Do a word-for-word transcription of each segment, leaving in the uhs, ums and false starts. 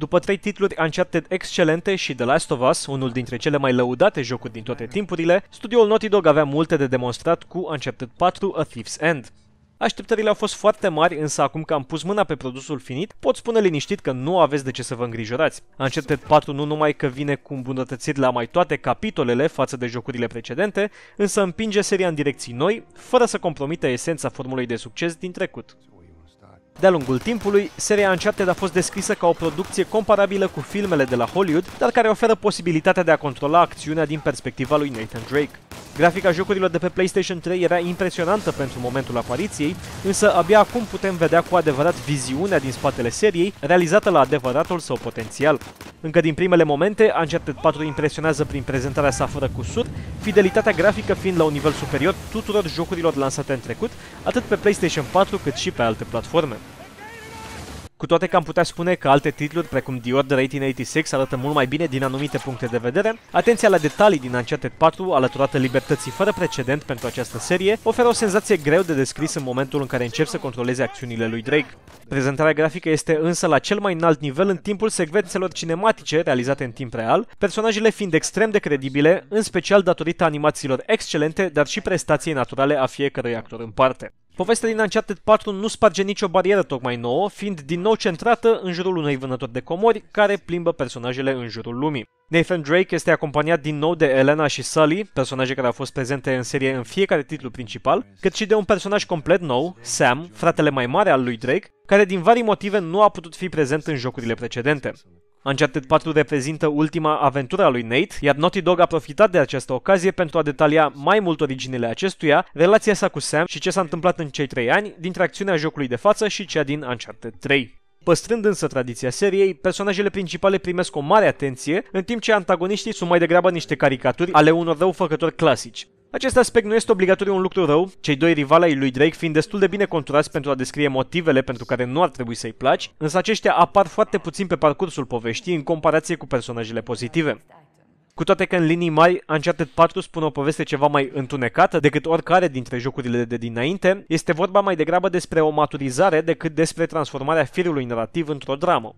După trei titluri Uncharted excelente și The Last of Us, unul dintre cele mai lăudate jocuri din toate timpurile, studioul Naughty Dog avea multe de demonstrat cu Uncharted patru A Thief's End. Așteptările au fost foarte mari, însă acum că am pus mâna pe produsul finit, pot spune liniștit că nu aveți de ce să vă îngrijorați. Uncharted patru nu numai că vine cu îmbunătățiri la mai toate capitolele față de jocurile precedente, însă împinge seria în direcții noi, fără să compromite esența formulei de succes din trecut. De-a lungul timpului, seria Uncharted a fost descrisă ca o producție comparabilă cu filmele de la Hollywood, dar care oferă posibilitatea de a controla acțiunea din perspectiva lui Nathan Drake. Grafica jocurilor de pe PlayStation trei era impresionantă pentru momentul apariției, însă abia acum putem vedea cu adevărat viziunea din spatele seriei, realizată la adevăratul său potențial. Încă din primele momente, Uncharted patru impresionează prin prezentarea sa fără cusuri, fidelitatea grafică fiind la un nivel superior tuturor jocurilor lansate în trecut, atât pe PlayStation patru cât și pe alte platforme. Cu toate că am putea spune că alte titluri, precum The Order optsprezece optzeci și șase, arată mult mai bine din anumite puncte de vedere, atenția la detalii din Uncharted patru, alăturată libertății fără precedent pentru această serie, oferă o senzație greu de descris în momentul în care începi să controlezi acțiunile lui Drake. Prezentarea grafică este însă la cel mai înalt nivel în timpul secvențelor cinematice realizate în timp real, personajele fiind extrem de credibile, în special datorită animațiilor excelente, dar și prestației naturale a fiecărui actor în parte. Povestea din Uncharted patru nu sparge nicio barieră tocmai nouă, fiind din nou centrată în jurul unui vânător de comori care plimbă personajele în jurul lumii. Nathan Drake este acompaniat din nou de Elena și Sully, personaje care au fost prezente în serie în fiecare titlu principal, cât și de un personaj complet nou, Sam, fratele mai mare al lui Drake, care din vari motive nu a putut fi prezent în jocurile precedente. Uncharted patru reprezintă ultima aventură a lui Nate, iar Naughty Dog a profitat de această ocazie pentru a detalia mai mult originile acestuia, relația sa cu Sam și ce s-a întâmplat în cei trei ani dintre acțiunea jocului de față și cea din Uncharted trei. Păstrând însă tradiția seriei, personajele principale primesc o mare atenție, în timp ce antagoniștii sunt mai degrabă niște caricaturi ale unor răufăcători clasici. Acest aspect nu este obligatoriu un lucru rău, cei doi rivali ai lui Drake fiind destul de bine conturați pentru a descrie motivele pentru care nu ar trebui să-i placi, însă aceștia apar foarte puțin pe parcursul poveștii în comparație cu personajele pozitive. Cu toate că în linii mari, Uncharted patru spune o poveste ceva mai întunecată decât oricare dintre jocurile de dinainte, este vorba mai degrabă despre o maturizare decât despre transformarea firului narrativ într-o dramă.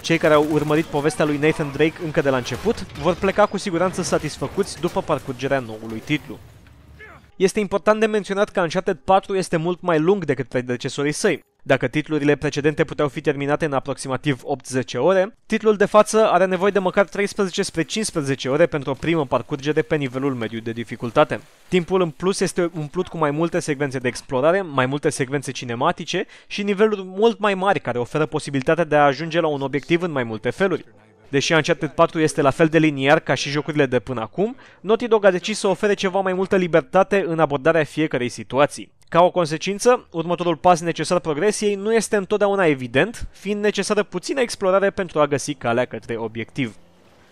Cei care au urmărit povestea lui Nathan Drake încă de la început vor pleca cu siguranță satisfăcuți după parcurgerea noului titlu. Este important de menționat că Uncharted patru este mult mai lung decât predecesorii săi. Dacă titlurile precedente puteau fi terminate în aproximativ opt-zece ore, titlul de față are nevoie de măcar treisprezece spre cincisprezece ore pentru o primă parcurgere pe nivelul mediu de dificultate. Timpul în plus este umplut cu mai multe secvențe de explorare, mai multe secvențe cinematice și niveluri mult mai mari care oferă posibilitatea de a ajunge la un obiectiv în mai multe feluri. Deși Uncharted patru este la fel de liniar ca și jocurile de până acum, Naughty Dog a decis să ofere ceva mai multă libertate în abordarea fiecărei situații. Ca o consecință, următorul pas necesar progresiei nu este întotdeauna evident, fiind necesară puțină explorare pentru a găsi calea către obiectiv.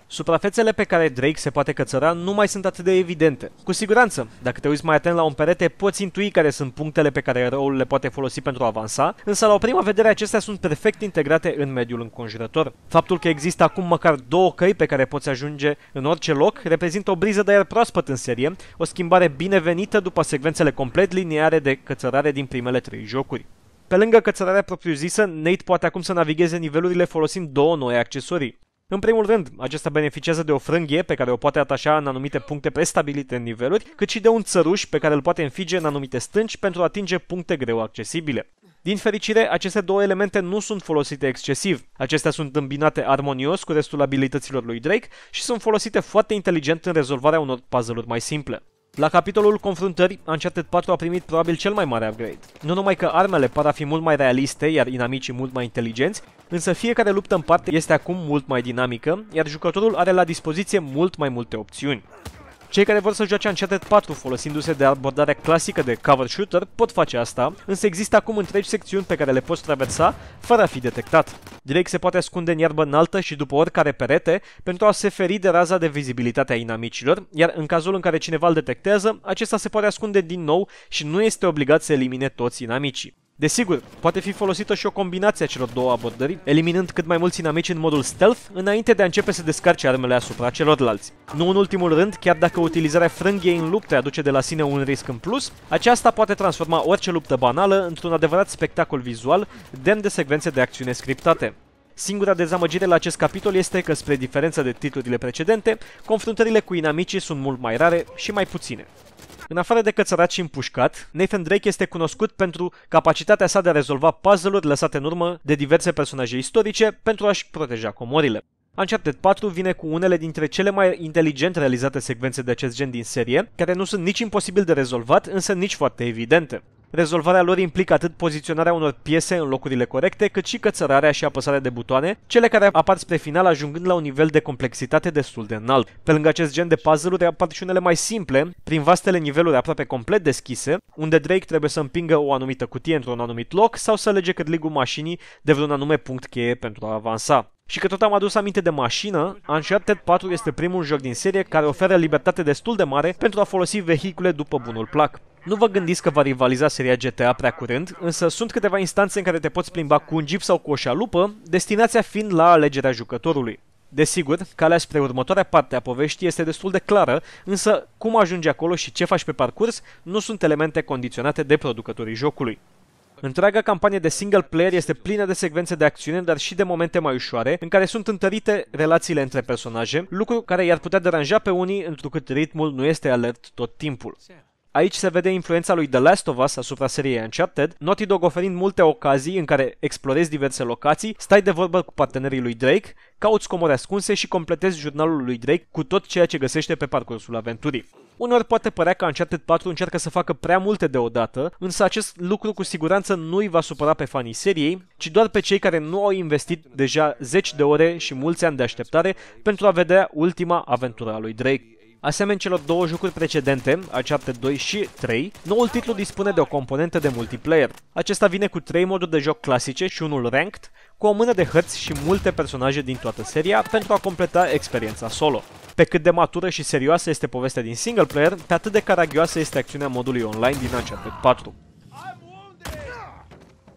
Suprafețele pe care Drake se poate cățăra nu mai sunt atât de evidente. Cu siguranță, dacă te uiți mai atent la un perete, poți intui care sunt punctele pe care eroul le poate folosi pentru a avansa, însă la o prima vedere acestea sunt perfect integrate în mediul înconjurător. Faptul că există acum măcar două căi pe care poți ajunge în orice loc reprezintă o briză de aer proaspăt în serie, o schimbare binevenită după secvențele complet liniare de cățărare din primele trei jocuri. Pe lângă cățărarea propriu-zisă, Nate poate acum să navigheze nivelurile folosind două noi accesorii. În primul rând, acesta beneficiază de o frânghie pe care o poate atașa în anumite puncte prestabilite în niveluri, cât și de un țăruș pe care îl poate înfige în anumite stânci pentru a atinge puncte greu accesibile. Din fericire, aceste două elemente nu sunt folosite excesiv. Acestea sunt îmbinate armonios cu restul abilităților lui Drake și sunt folosite foarte inteligent în rezolvarea unor puzzle-uri mai simple. La capitolul confruntări, Uncharted patru a primit probabil cel mai mare upgrade. Nu numai că armele par a fi mult mai realiste, iar inamicii mult mai inteligenți, însă fiecare luptă în parte este acum mult mai dinamică, iar jucătorul are la dispoziție mult mai multe opțiuni. Cei care vor să joace Uncharted patru folosindu-se de abordarea clasică de cover shooter pot face asta, însă există acum întregi secțiuni pe care le poți traversa fără a fi detectat. Drake se poate ascunde în iarbă înaltă și după oricare perete pentru a se feri de raza de vizibilitate a inamicilor, iar în cazul în care cineva îl detectează, acesta se poate ascunde din nou și nu este obligat să elimine toți inamicii. Desigur, poate fi folosită și o combinație a celor două abordări, eliminând cât mai mulți inamici în modul stealth, înainte de a începe să descarce armele asupra celorlalți. Nu în ultimul rând, chiar dacă utilizarea frânghiei în lupte aduce de la sine un risc în plus, aceasta poate transforma orice luptă banală într-un adevărat spectacol vizual, demn de secvențe de acțiune scriptate. Singura dezamăgire la acest capitol este că, spre diferență de titlurile precedente, confruntările cu inamicii sunt mult mai rare și mai puține. În afară de cățărat și împușcat, Nathan Drake este cunoscut pentru capacitatea sa de a rezolva puzzle-uri lăsate în urmă de diverse personaje istorice pentru a-și proteja comorile. Uncharted patru vine cu unele dintre cele mai inteligent realizate secvențe de acest gen din serie, care nu sunt nici imposibil de rezolvat, însă nici foarte evidente. Rezolvarea lor implică atât poziționarea unor piese în locurile corecte, cât și cățărarea și apăsarea de butoane, cele care apar spre final ajungând la un nivel de complexitate destul de înalt. Pe lângă acest gen de puzzle-uri apar și unele mai simple, prin vastele niveluri aproape complet deschise, unde Drake trebuie să împingă o anumită cutie într-un anumit loc sau să lege cârligul mașinii de vreun anume punct cheie pentru a avansa. Și că tot am adus aminte de mașină, Uncharted patru este primul joc din serie care oferă libertate destul de mare pentru a folosi vehicule după bunul plac. Nu vă gândiți că va rivaliza seria G T A prea curând, însă sunt câteva instanțe în care te poți plimba cu un jeep sau cu o șalupă, destinația fiind la alegerea jucătorului. Desigur, calea spre următoarea parte a poveștii este destul de clară, însă cum ajungi acolo și ce faci pe parcurs nu sunt elemente condiționate de producătorii jocului. Întreaga campanie de single player este plină de secvențe de acțiune, dar și de momente mai ușoare, în care sunt întărite relațiile între personaje, lucru care i-ar putea deranja pe unii, întrucât ritmul nu este alert tot timpul. Aici se vede influența lui The Last of Us asupra seriei Uncharted, Naughty Dog oferind multe ocazii în care explorezi diverse locații, stai de vorbă cu partenerii lui Drake, cauți comori ascunse și completezi jurnalul lui Drake cu tot ceea ce găsește pe parcursul aventurii. Uneori poate părea că Uncharted patru încearcă să facă prea multe deodată, însă acest lucru cu siguranță nu îi va supăra pe fanii seriei, ci doar pe cei care nu au investit deja zeci de ore și mulți ani de așteptare pentru a vedea ultima aventură a lui Drake. Asemenea celor două jocuri precedente, Uncharted doi și trei, noul titlu dispune de o componentă de multiplayer. Acesta vine cu trei moduri de joc clasice și unul ranked, cu o mână de hărți și multe personaje din toată seria pentru a completa experiența solo. Pe cât de matură și serioasă este povestea din single player, pe atât de caragioasă este acțiunea modului online din Uncharted patru.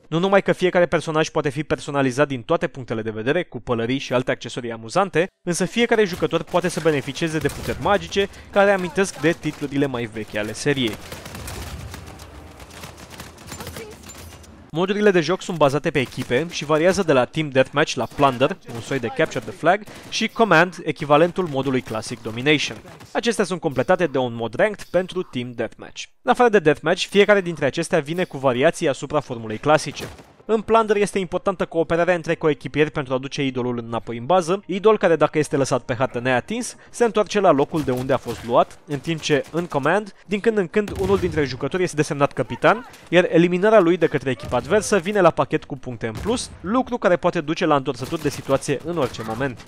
Nu numai că fiecare personaj poate fi personalizat din toate punctele de vedere, cu pălării și alte accesorii amuzante, însă fiecare jucător poate să beneficieze de puteri magice care amintesc de titlurile mai vechi ale seriei. Modurile de joc sunt bazate pe echipe și variază de la Team Deathmatch la Plunder, un soi de Capture the Flag, și Command, echivalentul modului clasic Domination. Acestea sunt completate de un mod ranked pentru Team Deathmatch. În afară de Deathmatch, fiecare dintre acestea vine cu variații asupra formulei clasice. În Plunder este importantă cooperarea între coechipieri pentru a duce idolul înapoi în bază, idol care dacă este lăsat pe hartă neatins, se întoarce la locul de unde a fost luat, în timp ce, în Command, din când în când unul dintre jucători este desemnat capitan, iar eliminarea lui de către echipa adversă vine la pachet cu puncte în plus, lucru care poate duce la întorsături de situație în orice moment.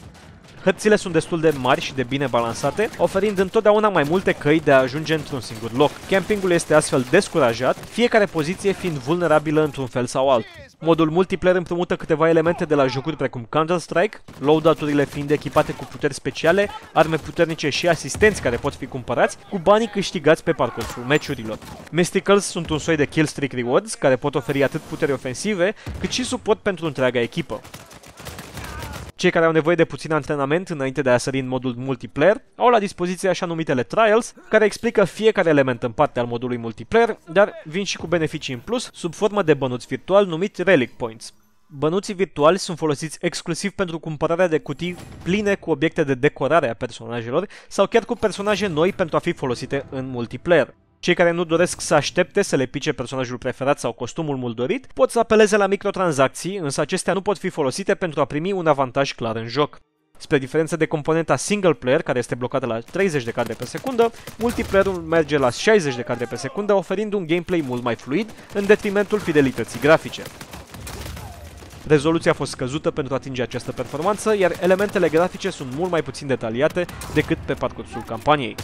Hărțile sunt destul de mari și de bine balansate, oferind întotdeauna mai multe căi de a ajunge într-un singur loc. Campingul este astfel descurajat, fiecare poziție fiind vulnerabilă într-un fel sau altul. Modul multiplayer împrumută câteva elemente de la jocuri precum Counter-Strike, loadout-urile fiind echipate cu puteri speciale, arme puternice și asistenți care pot fi cumpărați, cu banii câștigați pe parcursul meciurilor. Mysticals sunt un soi de killstreak rewards care pot oferi atât puteri ofensive, cât și suport pentru întreaga echipă. Cei care au nevoie de puțin antrenament înainte de a sări în modul multiplayer au la dispoziție așa numitele Trials, care explică fiecare element în parte al modului multiplayer, dar vin și cu beneficii în plus sub formă de bănuți virtuali numit Relic Points. Bănuții virtuali sunt folosiți exclusiv pentru cumpărarea de cutii pline cu obiecte de decorare a personajelor sau chiar cu personaje noi pentru a fi folosite în multiplayer. Cei care nu doresc să aștepte să le pice personajul preferat sau costumul mult dorit pot să apeleze la microtransacții, însă acestea nu pot fi folosite pentru a primi un avantaj clar în joc. Spre diferență de componenta single player, care este blocată la treizeci de cadre pe secundă, multiplayerul merge la șaizeci de cadre pe secundă, oferind un gameplay mult mai fluid, în detrimentul fidelității grafice. Rezoluția a fost scăzută pentru a atinge această performanță, iar elementele grafice sunt mult mai puțin detaliate decât pe parcursul campaniei.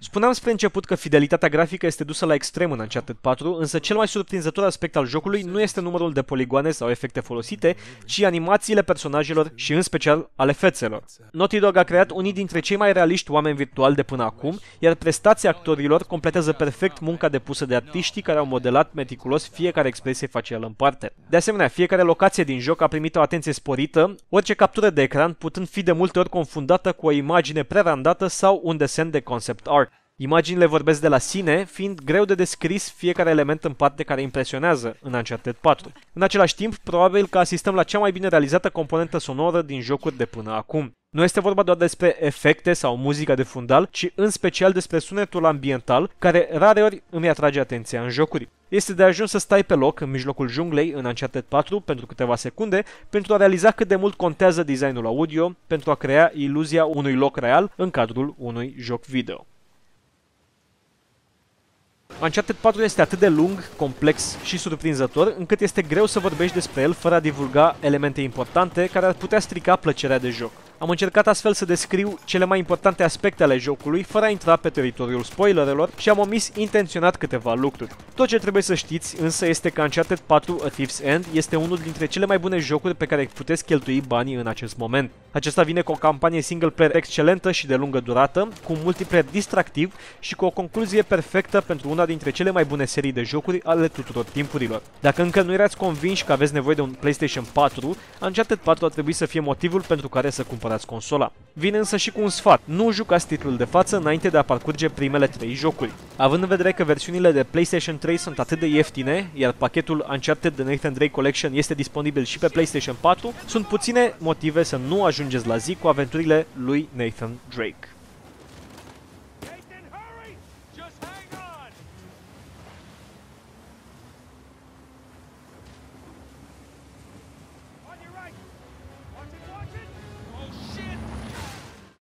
Spuneam spre început că fidelitatea grafică este dusă la extrem în Uncharted patru, însă cel mai surprinzător aspect al jocului nu este numărul de poligoane sau efecte folosite, ci animațiile personajelor și în special ale fețelor. Naughty Dog a creat unii dintre cei mai realiști oameni virtuali de până acum, iar prestația actorilor completează perfect munca depusă de artiștii care au modelat meticulos fiecare expresie facială în parte. De asemenea, fiecare locație din joc a primit o atenție sporită, orice captură de ecran putând fi de multe ori confundată cu o imagine prerandată sau un desen de concept art. Imaginile vorbesc de la sine, fiind greu de descris fiecare element în parte care impresionează în Uncharted patru. În același timp, probabil că asistăm la cea mai bine realizată componentă sonoră din jocuri de până acum. Nu este vorba doar despre efecte sau muzica de fundal, ci în special despre sunetul ambiental, care rareori îmi atrage atenția în jocuri. Este de ajuns să stai pe loc în mijlocul junglei în Uncharted patru pentru câteva secunde pentru a realiza cât de mult contează designul audio pentru a crea iluzia unui loc real în cadrul unui joc video. Uncharted patru este atât de lung, complex și surprinzător, încât este greu să vorbești despre el fără a divulga elemente importante care ar putea strica plăcerea de joc. Am încercat astfel să descriu cele mai importante aspecte ale jocului, fără a intra pe teritoriul spoilerelor, și am omis intenționat câteva lucruri. Tot ce trebuie să știți însă este că Uncharted patru A Thief's End este unul dintre cele mai bune jocuri pe care puteți cheltui banii în acest moment. Acesta vine cu o campanie single player excelentă și de lungă durată, cu un multiplayer distractiv și cu o concluzie perfectă pentru una dintre cele mai bune serii de jocuri ale tuturor timpurilor. Dacă încă nu erați convinși că aveți nevoie de un PlayStation patru, Uncharted patru ar trebui să fie motivul pentru care să cumpărați consola. Vine însă și cu un sfat: nu jucați titlul de față înainte de a parcurge primele trei jocuri. Având în vedere că versiunile de PlayStation trei sunt atât de ieftine, iar pachetul Uncharted de Nathan Drake Collection este disponibil și pe PlayStation patru, sunt puține motive să nu ajungeți la zi cu aventurile lui Nathan Drake.